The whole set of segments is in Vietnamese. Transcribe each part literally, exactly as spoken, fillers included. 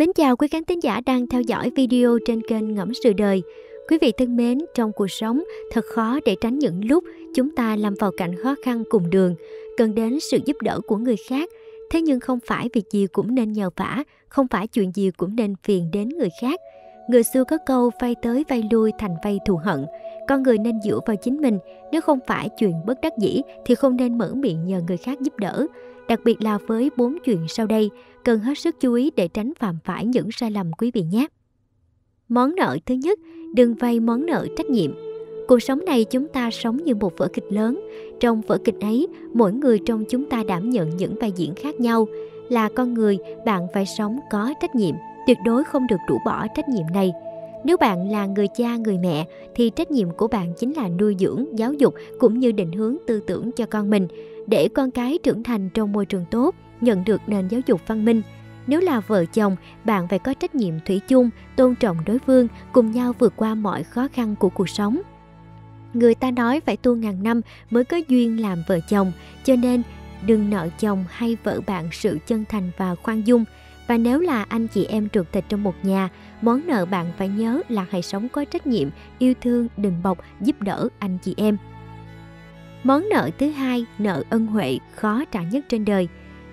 Mến chào quý khán thính giả đang theo dõi video trên kênh Ngẫm Sự Đời. Quý vị thân mến, trong cuộc sống, thật khó để tránh những lúc chúng ta lâm vào cảnh khó khăn cùng đường, cần đến sự giúp đỡ của người khác. Thế nhưng không phải việc gì cũng nên nhờ vả, không phải chuyện gì cũng nên phiền đến người khác. Người xưa có câu vay tới vay lui thành vay thù hận. Con người nên dựa vào chính mình, nếu không phải chuyện bất đắc dĩ thì không nên mở miệng nhờ người khác giúp đỡ. Đặc biệt là với bốn chuyện sau đây, cần hết sức chú ý để tránh phạm phải những sai lầm quý vị nhé. Món nợ thứ nhất, đừng vay món nợ trách nhiệm. Cuộc sống này chúng ta sống như một vở kịch lớn. Trong vở kịch ấy, mỗi người trong chúng ta đảm nhận những vai diễn khác nhau. Là con người, bạn phải sống có trách nhiệm, tuyệt đối không được rũ bỏ trách nhiệm này. Nếu bạn là người cha, người mẹ thì trách nhiệm của bạn chính là nuôi dưỡng, giáo dục cũng như định hướng tư tưởng cho con mình, để con cái trưởng thành trong môi trường tốt, nhận được nền giáo dục văn minh. Nếu là vợ chồng, bạn phải có trách nhiệm thủy chung, tôn trọng đối phương, cùng nhau vượt qua mọi khó khăn của cuộc sống. Người ta nói phải tu ngàn năm mới có duyên làm vợ chồng, cho nên đừng nợ chồng hay vợ bạn sự chân thành và khoan dung. Và nếu là anh chị em ruột thịt trong một nhà, món nợ bạn phải nhớ là hãy sống có trách nhiệm, yêu thương, đừng bọc, giúp đỡ anh chị em. Món nợ thứ hai, nợ ân huệ khó trả nhất trên đời.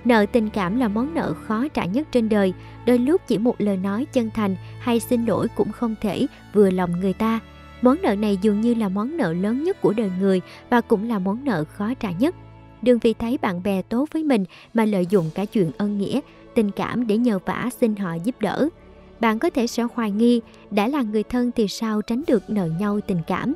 Nợ tình cảm là món nợ khó trả nhất trên đời, đôi lúc chỉ một lời nói chân thành hay xin lỗi cũng không thể vừa lòng người ta. Món nợ này dường như là món nợ lớn nhất của đời người và cũng là món nợ khó trả nhất. Đừng vì thấy bạn bè tốt với mình mà lợi dụng cả chuyện ân nghĩa, tình cảm để nhờ vả xin họ giúp đỡ. Bạn có thể sẽ hoài nghi, đã là người thân thì sao tránh được nợ nhau tình cảm.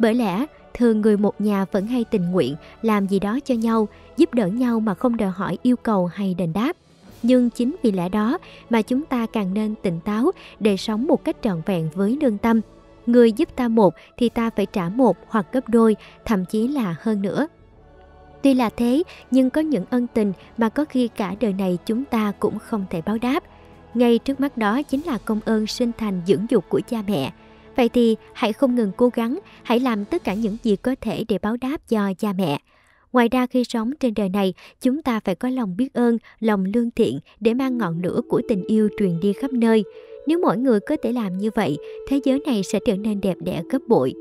Bởi lẽ, thường người một nhà vẫn hay tình nguyện làm gì đó cho nhau, giúp đỡ nhau mà không đòi hỏi yêu cầu hay đền đáp. Nhưng chính vì lẽ đó mà chúng ta càng nên tỉnh táo để sống một cách trọn vẹn với lương tâm. Người giúp ta một thì ta phải trả một hoặc gấp đôi, thậm chí là hơn nữa. Tuy là thế, nhưng có những ân tình mà có khi cả đời này chúng ta cũng không thể báo đáp. Ngay trước mắt đó chính là công ơn sinh thành dưỡng dục của cha mẹ. Vậy thì hãy không ngừng cố gắng, hãy làm tất cả những gì có thể để báo đáp cho cha mẹ. Ngoài ra khi sống trên đời này, chúng ta phải có lòng biết ơn, lòng lương thiện để mang ngọn lửa của tình yêu truyền đi khắp nơi. Nếu mỗi người có thể làm như vậy, thế giới này sẽ trở nên đẹp đẽ gấp bội.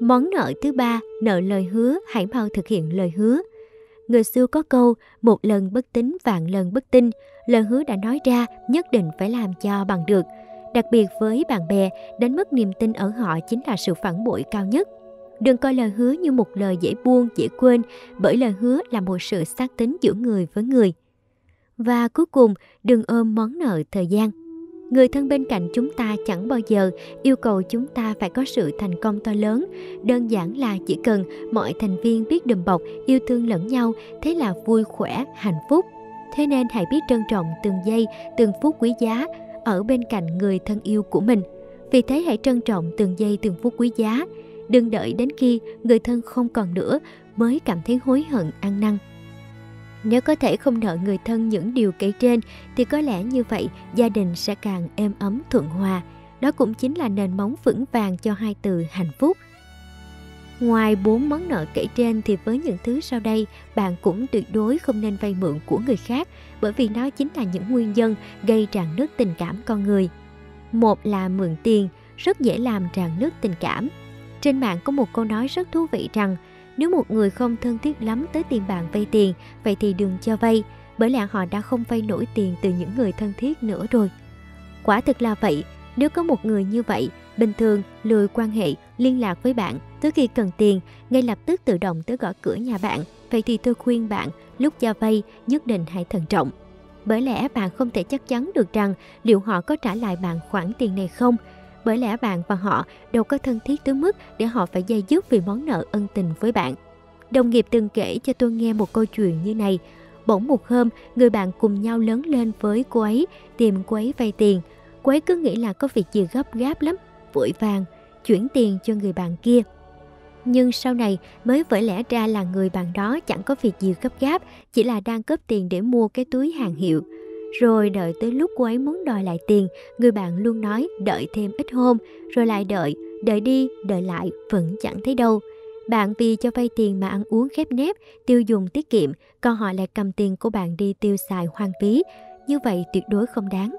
Món nợ thứ ba, nợ lời hứa, hãy mau thực hiện lời hứa. Người xưa có câu, một lần bất tín vạn lần bất tin, lời hứa đã nói ra nhất định phải làm cho bằng được. Đặc biệt với bạn bè, đánh mất niềm tin ở họ chính là sự phản bội cao nhất. Đừng coi lời hứa như một lời dễ buông, dễ quên, bởi lời hứa là một sự xác tín giữa người với người. Và cuối cùng, đừng ôm món nợ thời gian. Người thân bên cạnh chúng ta chẳng bao giờ yêu cầu chúng ta phải có sự thành công to lớn. Đơn giản là chỉ cần mọi thành viên biết đùm bọc, yêu thương lẫn nhau, thế là vui, khỏe, hạnh phúc. Thế nên hãy biết trân trọng từng giây, từng phút quý giá ở bên cạnh người thân yêu của mình. Vì thế hãy trân trọng từng giây, từng phút quý giá. Đừng đợi đến khi người thân không còn nữa mới cảm thấy hối hận ăn năn. Nếu có thể không nợ người thân những điều kể trên thì có lẽ như vậy gia đình sẽ càng êm ấm thuận hòa. Đó cũng chính là nền móng vững vàng cho hai từ hạnh phúc. Ngoài bốn món nợ kể trên thì với những thứ sau đây, bạn cũng tuyệt đối không nên vay mượn của người khác, bởi vì nó chính là những nguyên nhân gây rạn nứt tình cảm con người. Một là mượn tiền, rất dễ làm rạn nứt tình cảm. Trên mạng có một câu nói rất thú vị rằng, nếu một người không thân thiết lắm tới tiền bạn vay tiền, vậy thì đừng cho vay, bởi lẽ họ đã không vay nổi tiền từ những người thân thiết nữa rồi. Quả thực là vậy, nếu có một người như vậy, bình thường lười quan hệ, liên lạc với bạn, tới khi cần tiền, ngay lập tức tự động tới gõ cửa nhà bạn, vậy thì tôi khuyên bạn, lúc cho vay, nhất định hãy thận trọng. Bởi lẽ bạn không thể chắc chắn được rằng liệu họ có trả lại bạn khoản tiền này không, bởi lẽ bạn và họ đâu có thân thiết tới mức để họ phải day dứt vì món nợ ân tình với bạn. Đồng nghiệp từng kể cho tôi nghe một câu chuyện như này. Bỗng một hôm, người bạn cùng nhau lớn lên với cô ấy, tìm cô ấy vay tiền. Cô ấy cứ nghĩ là có việc gì gấp gáp lắm, vội vàng chuyển tiền cho người bạn kia. Nhưng sau này mới vỡ lẽ ra là người bạn đó chẳng có việc gì gấp gáp, chỉ là đang cướp tiền để mua cái túi hàng hiệu. Rồi đợi tới lúc cô ấy muốn đòi lại tiền, người bạn luôn nói đợi thêm ít hôm, rồi lại đợi, đợi đi, đợi lại, vẫn chẳng thấy đâu. Bạn vì cho vay tiền mà ăn uống khép nép, tiêu dùng tiết kiệm, còn họ lại cầm tiền của bạn đi tiêu xài hoang phí. Như vậy tuyệt đối không đáng.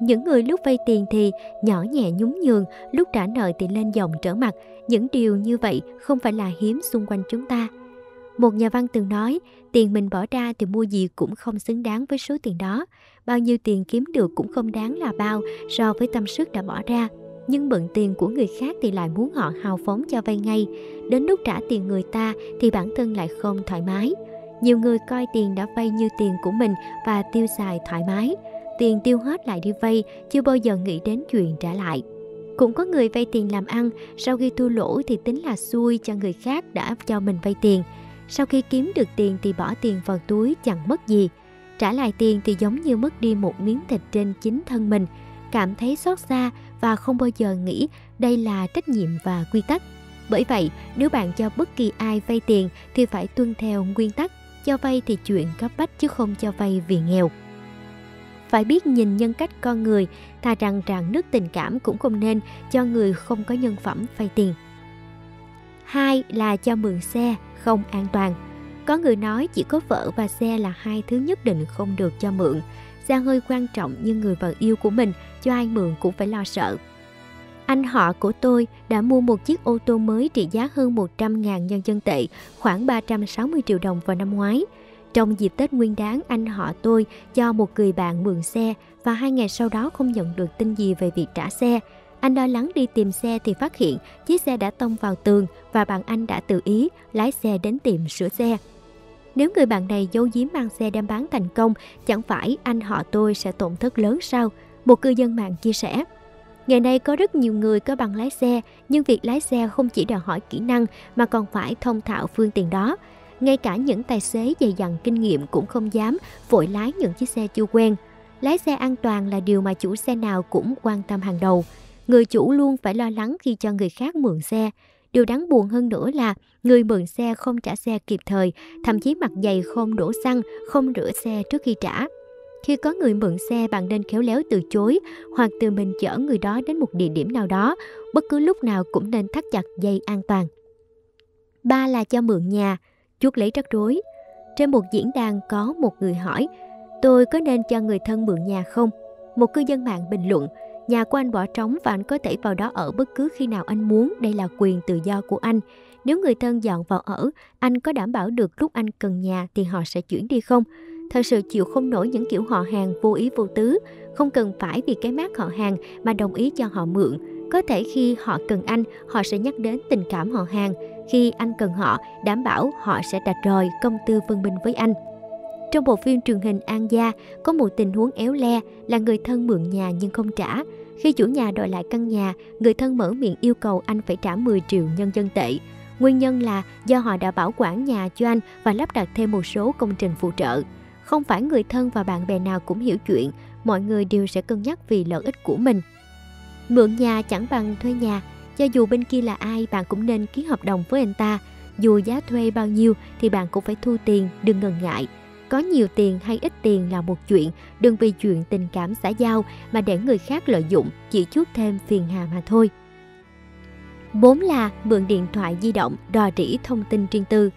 Những người lúc vay tiền thì nhỏ nhẹ nhún nhường, lúc trả nợ thì lên giọng trở mặt. Những điều như vậy không phải là hiếm xung quanh chúng ta. Một nhà văn từng nói, tiền mình bỏ ra thì mua gì cũng không xứng đáng với số tiền đó. Bao nhiêu tiền kiếm được cũng không đáng là bao so với tâm sức đã bỏ ra. Nhưng mượn tiền của người khác thì lại muốn họ hào phóng cho vay ngay. Đến lúc trả tiền người ta thì bản thân lại không thoải mái. Nhiều người coi tiền đã vay như tiền của mình và tiêu xài thoải mái. Tiền tiêu hết lại đi vay, chưa bao giờ nghĩ đến chuyện trả lại. Cũng có người vay tiền làm ăn, sau khi thua lỗ thì tính là xui cho người khác đã cho mình vay tiền. Sau khi kiếm được tiền thì bỏ tiền vào túi chẳng mất gì. Trả lại tiền thì giống như mất đi một miếng thịt trên chính thân mình, cảm thấy xót xa và không bao giờ nghĩ đây là trách nhiệm và quy tắc. Bởi vậy, nếu bạn cho bất kỳ ai vay tiền thì phải tuân theo nguyên tắc, cho vay thì chuyện cấp bách chứ không cho vay vì nghèo. Phải biết nhìn nhân cách con người, thà rằng rạn nứt tình cảm cũng không nên cho người không có nhân phẩm vay tiền. Hai là cho mượn xe không an toàn. Có người nói chỉ có vợ và xe là hai thứ nhất định không được cho mượn. Xe hơi quan trọng nhưng người vợ yêu của mình cho ai mượn cũng phải lo sợ. Anh họ của tôi đã mua một chiếc ô tô mới trị giá hơn một trăm nghìn nhân dân tệ, khoảng ba trăm sáu mươi triệu đồng vào năm ngoái. Trong dịp Tết Nguyên Đán, anh họ tôi cho một người bạn mượn xe và hai ngày sau đó không nhận được tin gì về việc trả xe. Anh lo lắng đi tìm xe thì phát hiện chiếc xe đã tông vào tường và bạn anh đã tự ý lái xe đến tiệm sửa xe. Nếu người bạn này giấu giếm mang xe đem bán thành công, chẳng phải anh họ tôi sẽ tổn thất lớn sao? Một cư dân mạng chia sẻ. Ngày nay có rất nhiều người có bằng lái xe, nhưng việc lái xe không chỉ đòi hỏi kỹ năng mà còn phải thông thạo phương tiện đó. Ngay cả những tài xế dày dặn kinh nghiệm cũng không dám vội lái những chiếc xe chưa quen. Lái xe an toàn là điều mà chủ xe nào cũng quan tâm hàng đầu. Người chủ luôn phải lo lắng khi cho người khác mượn xe. Điều đáng buồn hơn nữa là người mượn xe không trả xe kịp thời, thậm chí mặc giày không đổ xăng, không rửa xe trước khi trả. Khi có người mượn xe, bạn nên khéo léo từ chối hoặc tự mình chở người đó đến một địa điểm nào đó. Bất cứ lúc nào cũng nên thắt chặt dây an toàn. Ba là cho mượn nhà, chuốc lấy rắc rối. Trên một diễn đàn có một người hỏi, tôi có nên cho người thân mượn nhà không? Một cư dân mạng bình luận, nhà của anh bỏ trống và anh có thể vào đó ở bất cứ khi nào anh muốn, đây là quyền tự do của anh. Nếu người thân dọn vào ở, anh có đảm bảo được lúc anh cần nhà thì họ sẽ chuyển đi không? Thật sự chịu không nổi những kiểu họ hàng vô ý vô tứ, không cần phải vì cái mác họ hàng mà đồng ý cho họ mượn. Có thể khi họ cần anh, họ sẽ nhắc đến tình cảm họ hàng. Khi anh cần họ, đảm bảo họ sẽ đặt rồi công tư phân minh với anh. Trong bộ phim truyền hình An Gia, có một tình huống éo le là người thân mượn nhà nhưng không trả. Khi chủ nhà đòi lại căn nhà, người thân mở miệng yêu cầu anh phải trả mười triệu nhân dân tệ. Nguyên nhân là do họ đã bảo quản nhà cho anh và lắp đặt thêm một số công trình phụ trợ. Không phải người thân và bạn bè nào cũng hiểu chuyện, mọi người đều sẽ cân nhắc vì lợi ích của mình. Mượn nhà chẳng bằng thuê nhà, cho dù bên kia là ai bạn cũng nên ký hợp đồng với anh ta. Dù giá thuê bao nhiêu thì bạn cũng phải thu tiền, đừng ngần ngại. Có nhiều tiền hay ít tiền là một chuyện, đừng vì chuyện tình cảm xã giao mà để người khác lợi dụng, chỉ chuốc thêm phiền hà mà thôi. Bốn là mượn điện thoại di động, rò rỉ thông tin riêng tư.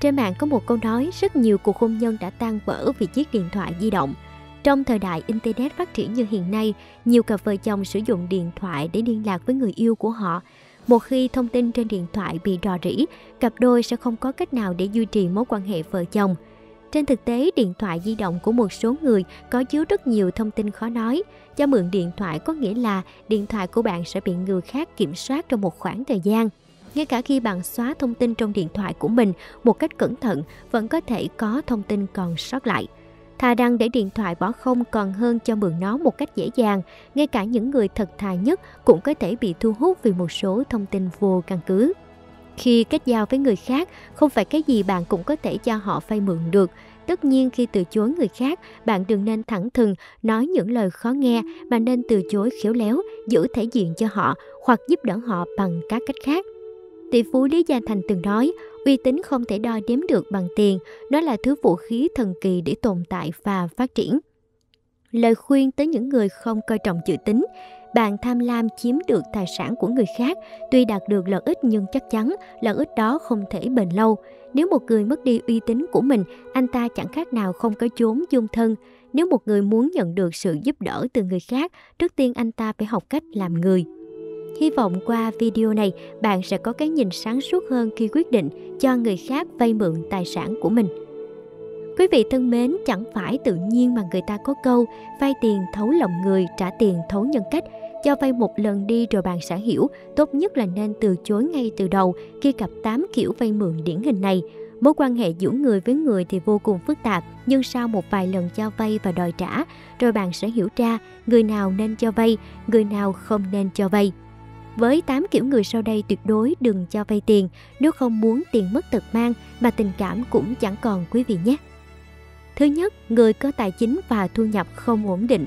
Trên mạng có một câu nói, rất nhiều cuộc hôn nhân đã tan vỡ vì chiếc điện thoại di động. Trong thời đại Internet phát triển như hiện nay, nhiều cặp vợ chồng sử dụng điện thoại để liên lạc với người yêu của họ. Một khi thông tin trên điện thoại bị rò rỉ, cặp đôi sẽ không có cách nào để duy trì mối quan hệ vợ chồng. Trên thực tế, điện thoại di động của một số người có chứa rất nhiều thông tin khó nói. Cho mượn điện thoại có nghĩa là điện thoại của bạn sẽ bị người khác kiểm soát trong một khoảng thời gian. Ngay cả khi bạn xóa thông tin trong điện thoại của mình một cách cẩn thận, vẫn có thể có thông tin còn sót lại. Thà rằng để điện thoại bỏ không còn hơn cho mượn nó một cách dễ dàng. Ngay cả những người thật thà nhất cũng có thể bị thu hút vì một số thông tin vô căn cứ. Khi kết giao với người khác, không phải cái gì bạn cũng có thể cho họ vay mượn được. Tất nhiên khi từ chối người khác, bạn đừng nên thẳng thừng nói những lời khó nghe mà nên từ chối khéo léo, giữ thể diện cho họ hoặc giúp đỡ họ bằng các cách khác. Tỷ phú Lý Gia Thành từng nói, uy tín không thể đo đếm được bằng tiền, đó là thứ vũ khí thần kỳ để tồn tại và phát triển. Lời khuyên tới những người không coi trọng chữ tín, bạn tham lam chiếm được tài sản của người khác, tuy đạt được lợi ích nhưng chắc chắn lợi ích đó không thể bền lâu. Nếu một người mất đi uy tín của mình, anh ta chẳng khác nào không có chốn dung thân. Nếu một người muốn nhận được sự giúp đỡ từ người khác, trước tiên anh ta phải học cách làm người. Hy vọng qua video này, bạn sẽ có cái nhìn sáng suốt hơn khi quyết định cho người khác vay mượn tài sản của mình. Quý vị thân mến, chẳng phải tự nhiên mà người ta có câu vay tiền thấu lòng người, trả tiền thấu nhân cách. Cho vay một lần đi rồi bạn sẽ hiểu, tốt nhất là nên từ chối ngay từ đầu khi gặp tám kiểu vay mượn điển hình này. Mối quan hệ giữa người với người thì vô cùng phức tạp, nhưng sau một vài lần cho vay và đòi trả, rồi bạn sẽ hiểu ra người nào nên cho vay, người nào không nên cho vay. Với tám kiểu người sau đây tuyệt đối đừng cho vay tiền, nếu không muốn tiền mất tật mang mà tình cảm cũng chẳng còn quý vị nhé. Thứ nhất, người có tài chính và thu nhập không ổn định.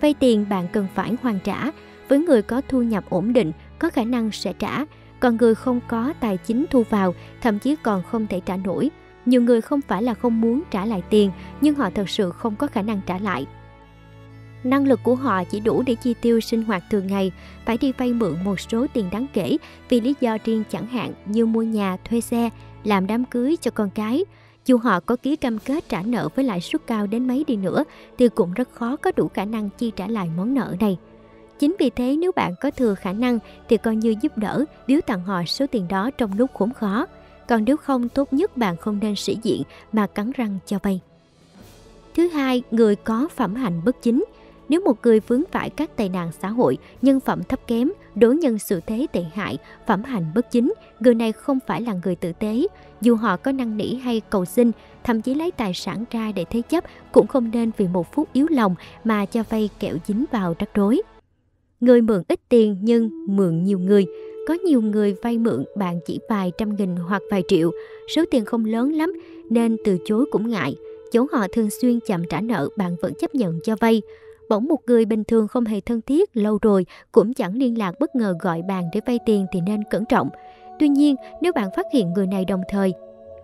Vay tiền bạn cần phải hoàn trả. Với người có thu nhập ổn định, có khả năng sẽ trả. Còn người không có tài chính thu vào, thậm chí còn không thể trả nổi. Nhiều người không phải là không muốn trả lại tiền, nhưng họ thật sự không có khả năng trả lại. Năng lực của họ chỉ đủ để chi tiêu sinh hoạt thường ngày, phải đi vay mượn một số tiền đáng kể vì lý do riêng chẳng hạn như mua nhà, thuê xe, làm đám cưới cho con cái. Dù họ có ký cam kết trả nợ với lãi suất cao đến mấy đi nữa thì cũng rất khó có đủ khả năng chi trả lại món nợ này. Chính vì thế, nếu bạn có thừa khả năng thì coi như giúp đỡ, biếu tặng họ số tiền đó trong lúc khốn khó. Còn nếu không, tốt nhất bạn không nên sĩ diện mà cắn răng cho vay. Thứ hai, người có phẩm hạnh bất chính. Nếu một người vướng phải các tệ nạn xã hội, nhân phẩm thấp kém, đối nhân xử thế tệ hại, phẩm hạnh bất chính, người này không phải là người tử tế. Dù họ có năn nỉ hay cầu xin, thậm chí lấy tài sản ra để thế chấp, cũng không nên vì một phút yếu lòng mà cho vay kẹo dính vào rắc rối. Người mượn ít tiền nhưng mượn nhiều người. Có nhiều người vay mượn bạn chỉ vài trăm nghìn hoặc vài triệu, số tiền không lớn lắm nên từ chối cũng ngại. Dẫu họ thường xuyên chậm trả nợ, bạn vẫn chấp nhận cho vay. Bỗng một người bình thường không hề thân thiết, lâu rồi cũng chẳng liên lạc, bất ngờ gọi bạn để vay tiền thì nên cẩn trọng. Tuy nhiên, nếu bạn phát hiện người này đồng thời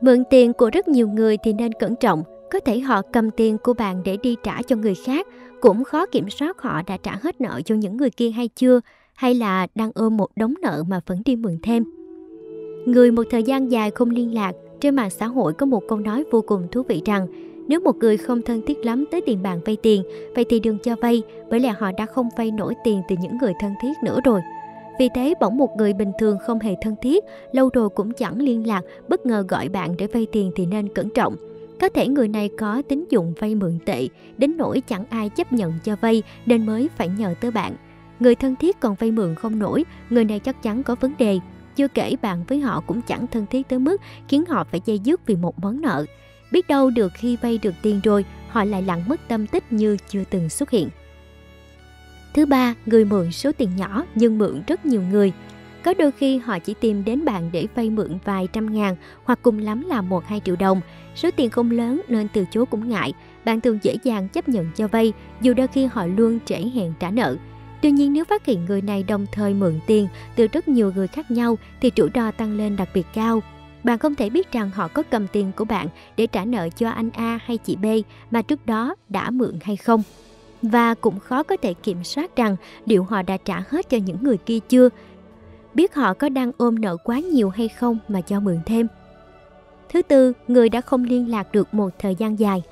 mượn tiền của rất nhiều người thì nên cẩn trọng. Có thể họ cầm tiền của bạn để đi trả cho người khác, cũng khó kiểm soát họ đã trả hết nợ cho những người kia hay chưa, hay là đang ôm một đống nợ mà vẫn đi mượn thêm. Người một thời gian dài không liên lạc, trên mạng xã hội có một câu nói vô cùng thú vị rằng nếu một người không thân thiết lắm tới tìm bạn vay tiền, vậy thì đừng cho vay, bởi lẽ họ đã không vay nổi tiền từ những người thân thiết nữa rồi. Vì thế, bỗng một người bình thường không hề thân thiết, lâu rồi cũng chẳng liên lạc, bất ngờ gọi bạn để vay tiền thì nên cẩn trọng. Có thể người này có tín dụng vay mượn tệ, đến nỗi chẳng ai chấp nhận cho vay nên mới phải nhờ tới bạn. Người thân thiết còn vay mượn không nổi, người này chắc chắn có vấn đề. Chưa kể bạn với họ cũng chẳng thân thiết tới mức khiến họ phải dây dứt vì một món nợ. Biết đâu được khi vay được tiền rồi, họ lại lặng mất tâm tích như chưa từng xuất hiện. Thứ ba, người mượn số tiền nhỏ nhưng mượn rất nhiều người. Có đôi khi họ chỉ tìm đến bạn để vay mượn vài trăm ngàn hoặc cùng lắm là một hai triệu đồng. Số tiền không lớn nên từ chối cũng ngại. Bạn thường dễ dàng chấp nhận cho vay, dù đôi khi họ luôn trễ hẹn trả nợ. Tuy nhiên, nếu phát hiện người này đồng thời mượn tiền từ rất nhiều người khác nhau thì rủi ro tăng lên đặc biệt cao. Bạn không thể biết rằng họ có cầm tiền của bạn để trả nợ cho anh A hay chị B mà trước đó đã mượn hay không. Và cũng khó có thể kiểm soát rằng liệu họ đã trả hết cho những người kia chưa, biết họ có đang ôm nợ quá nhiều hay không mà cho mượn thêm. Thứ tư, người đã không liên lạc được một thời gian dài.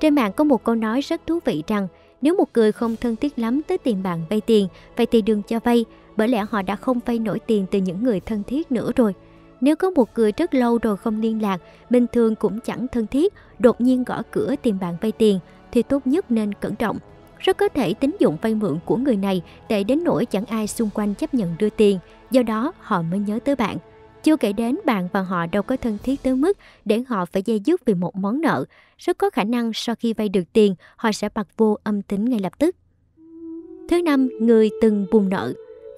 Trên mạng có một câu nói rất thú vị rằng nếu một người không thân thiết lắm tới tìm bạn vay tiền, vậy thì đừng cho vay, bởi lẽ họ đã không vay nổi tiền từ những người thân thiết nữa rồi. Nếu có một người rất lâu rồi không liên lạc, bình thường cũng chẳng thân thiết, đột nhiên gõ cửa tìm bạn vay tiền thì tốt nhất nên cẩn trọng. Rất có thể tín dụng vay mượn của người này tệ đến nỗi chẳng ai xung quanh chấp nhận đưa tiền, do đó họ mới nhớ tới bạn. Chưa kể đến bạn và họ đâu có thân thiết tới mức để họ phải dây dứt vì một món nợ. Rất có khả năng sau khi vay được tiền, họ sẽ bật vô âm tính ngay lập tức. Thứ năm, người từng bùng nợ.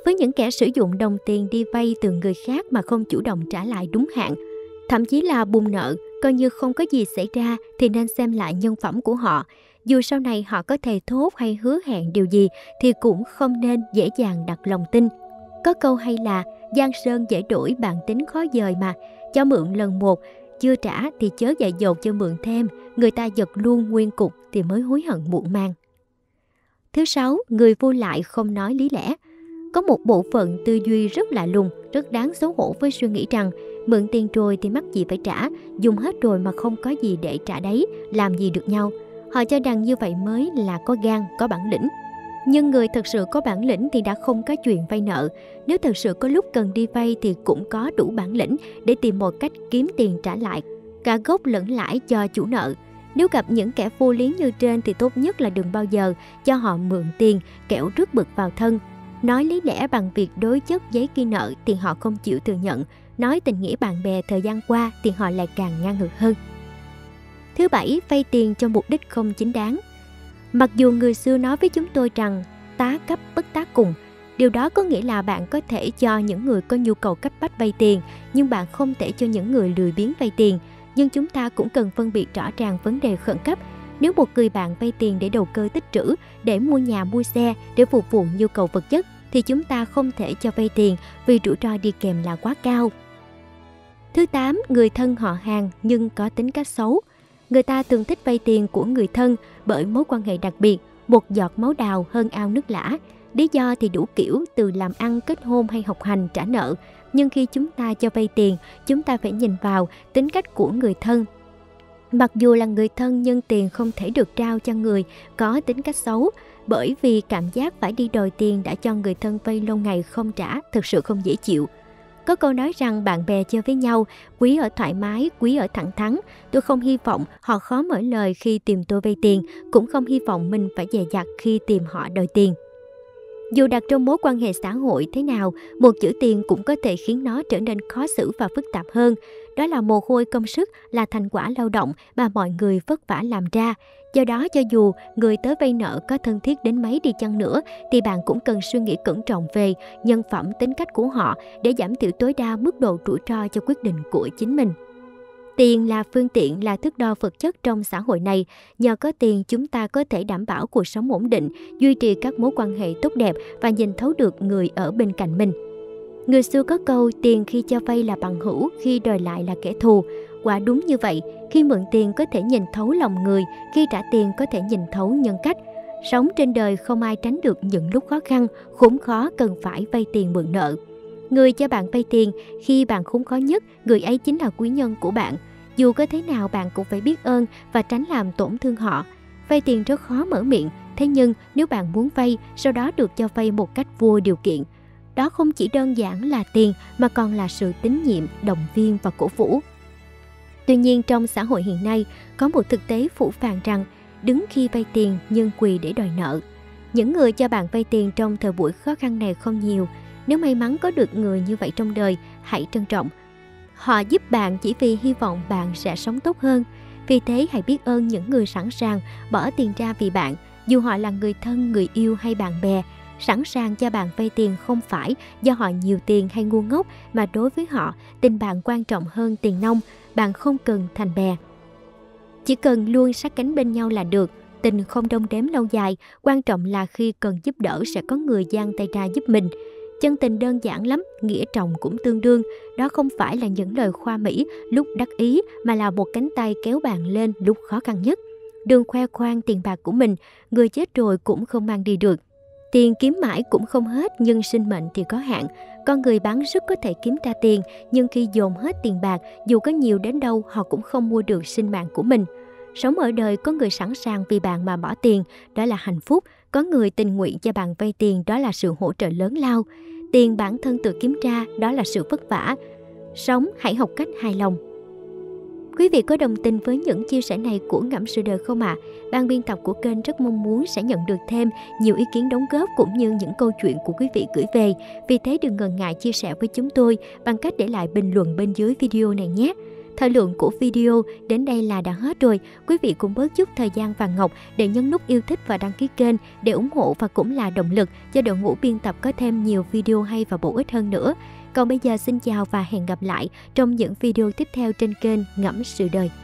Với những kẻ sử dụng đồng tiền đi vay từ người khác mà không chủ động trả lại đúng hạn, thậm chí là bùng nợ, coi như không có gì xảy ra thì nên xem lại nhân phẩm của họ. Dù sau này họ có thề thốt hay hứa hẹn điều gì thì cũng không nên dễ dàng đặt lòng tin. Có câu hay là giang sơn dễ đổi bản tính khó dời mà, cho mượn lần một, chưa trả thì chớ dại dột cho mượn thêm, người ta giật luôn nguyên cục thì mới hối hận muộn mang. Thứ sáu, người vô lại không nói lý lẽ. Có một bộ phận tư duy rất lạ lùng, rất đáng xấu hổ với suy nghĩ rằng mượn tiền rồi thì mắc gì phải trả, dùng hết rồi mà không có gì để trả đấy, làm gì được nhau. Họ cho rằng như vậy mới là có gan, có bản lĩnh. Nhưng người thật sự có bản lĩnh thì đã không có chuyện vay nợ. Nếu thật sự có lúc cần đi vay thì cũng có đủ bản lĩnh để tìm một cách kiếm tiền trả lại, cả gốc lẫn lãi cho chủ nợ. Nếu gặp những kẻ vô lý như trên thì tốt nhất là đừng bao giờ cho họ mượn tiền, kẻo rước bực vào thân. Nói lý lẽ bằng việc đối chất giấy ghi nợ thì họ không chịu thừa nhận. Nói tình nghĩa bạn bè thời gian qua thì họ lại càng ngang ngược hơn. Thứ bảy, vay tiền cho mục đích không chính đáng. Mặc dù người xưa nói với chúng tôi rằng tá cấp bất tá cùng, điều đó có nghĩa là bạn có thể cho những người có nhu cầu cấp bách vay tiền, nhưng bạn không thể cho những người lười biếng vay tiền. Nhưng chúng ta cũng cần phân biệt rõ ràng vấn đề khẩn cấp. Nếu một người bạn vay tiền để đầu cơ tích trữ, để mua nhà mua xe, để phục vụ nhu cầu vật chất, thì chúng ta không thể cho vay tiền vì rủi ro đi kèm là quá cao. Thứ tám, người thân họ hàng nhưng có tính cách xấu. Người ta thường thích vay tiền của người thân bởi mối quan hệ đặc biệt, một giọt máu đào hơn ao nước lã. Lý do thì đủ kiểu, từ làm ăn, kết hôn hay học hành, trả nợ. Nhưng khi chúng ta cho vay tiền, chúng ta phải nhìn vào tính cách của người thân. Mặc dù là người thân nhưng tiền không thể được trao cho người có tính cách xấu, bởi vì cảm giác phải đi đòi tiền đã cho người thân vay lâu ngày không trả thực sự không dễ chịu. Có câu nói rằng bạn bè chơi với nhau, quý ở thoải mái, quý ở thẳng thắn. Tôi không hy vọng họ khó mở lời khi tìm tôi vay tiền, cũng không hy vọng mình phải dè dặt khi tìm họ đòi tiền. Dù đặt trong mối quan hệ xã hội thế nào, một chữ tiền cũng có thể khiến nó trở nên khó xử và phức tạp hơn. Đó là mồ hôi công sức, là thành quả lao động mà mọi người vất vả làm ra. Do đó, cho dù người tới vay nợ có thân thiết đến mấy đi chăng nữa, thì bạn cũng cần suy nghĩ cẩn trọng về nhân phẩm, tính cách của họ để giảm thiểu tối đa mức độ rủi ro cho quyết định của chính mình. Tiền là phương tiện, là thước đo vật chất trong xã hội này. Nhờ có tiền, chúng ta có thể đảm bảo cuộc sống ổn định, duy trì các mối quan hệ tốt đẹp và nhìn thấu được người ở bên cạnh mình. Người xưa có câu, tiền khi cho vay là bằng hữu, khi đòi lại là kẻ thù. Quả đúng như vậy, khi mượn tiền có thể nhìn thấu lòng người, khi trả tiền có thể nhìn thấu nhân cách. Sống trên đời không ai tránh được những lúc khó khăn, khốn khó cần phải vay tiền mượn nợ. Người cho bạn vay tiền khi bạn khốn khó nhất, người ấy chính là quý nhân của bạn. Dù có thế nào bạn cũng phải biết ơn và tránh làm tổn thương họ. Vay tiền rất khó mở miệng, thế nhưng nếu bạn muốn vay, sau đó được cho vay một cách vô điều kiện. Đó không chỉ đơn giản là tiền mà còn là sự tín nhiệm, động viên và cổ vũ. Tuy nhiên, trong xã hội hiện nay, có một thực tế phũ phàng rằng đứng khi vay tiền nhưng quỳ để đòi nợ. Những người cho bạn vay tiền trong thời buổi khó khăn này không nhiều. Nếu may mắn có được người như vậy trong đời, hãy trân trọng. Họ giúp bạn chỉ vì hy vọng bạn sẽ sống tốt hơn. Vì thế, hãy biết ơn những người sẵn sàng bỏ tiền ra vì bạn, dù họ là người thân, người yêu hay bạn bè. Sẵn sàng cho bạn vay tiền không phải do họ nhiều tiền hay ngu ngốc, mà đối với họ, tình bạn quan trọng hơn tiền nong. Bạn không cần thành bè, chỉ cần luôn sát cánh bên nhau là được. Tình không đong đếm lâu dài, quan trọng là khi cần giúp đỡ sẽ có người giang tay ra giúp mình. Chân tình đơn giản lắm, nghĩa trọng cũng tương đương. Đó không phải là những lời khoa mỹ lúc đắc ý, mà là một cánh tay kéo bạn lên lúc khó khăn nhất. Đừng khoe khoang tiền bạc của mình, người chết rồi cũng không mang đi được. Tiền kiếm mãi cũng không hết, nhưng sinh mệnh thì có hạn. Con người bán sức có thể kiếm ra tiền, nhưng khi dồn hết tiền bạc, dù có nhiều đến đâu, họ cũng không mua được sinh mạng của mình. Sống ở đời, có người sẵn sàng vì bạn mà bỏ tiền, đó là hạnh phúc. Có người tình nguyện cho bạn vay tiền, đó là sự hỗ trợ lớn lao. Tiền bản thân tự kiếm ra, đó là sự vất vả. Sống hãy học cách hài lòng. Quý vị có đồng tình với những chia sẻ này của Ngẫm Sự Đời không ạ? À? Ban biên tập của kênh rất mong muốn sẽ nhận được thêm nhiều ý kiến đóng góp cũng như những câu chuyện của quý vị gửi về. Vì thế đừng ngần ngại chia sẻ với chúng tôi bằng cách để lại bình luận bên dưới video này nhé. Thời lượng của video đến đây là đã hết rồi. Quý vị cũng bớt chút thời gian vàng ngọc để nhấn nút yêu thích và đăng ký kênh để ủng hộ và cũng là động lực cho đội ngũ biên tập có thêm nhiều video hay và bổ ích hơn nữa. Còn bây giờ xin chào và hẹn gặp lại trong những video tiếp theo trên kênh Ngẫm Sự Đời.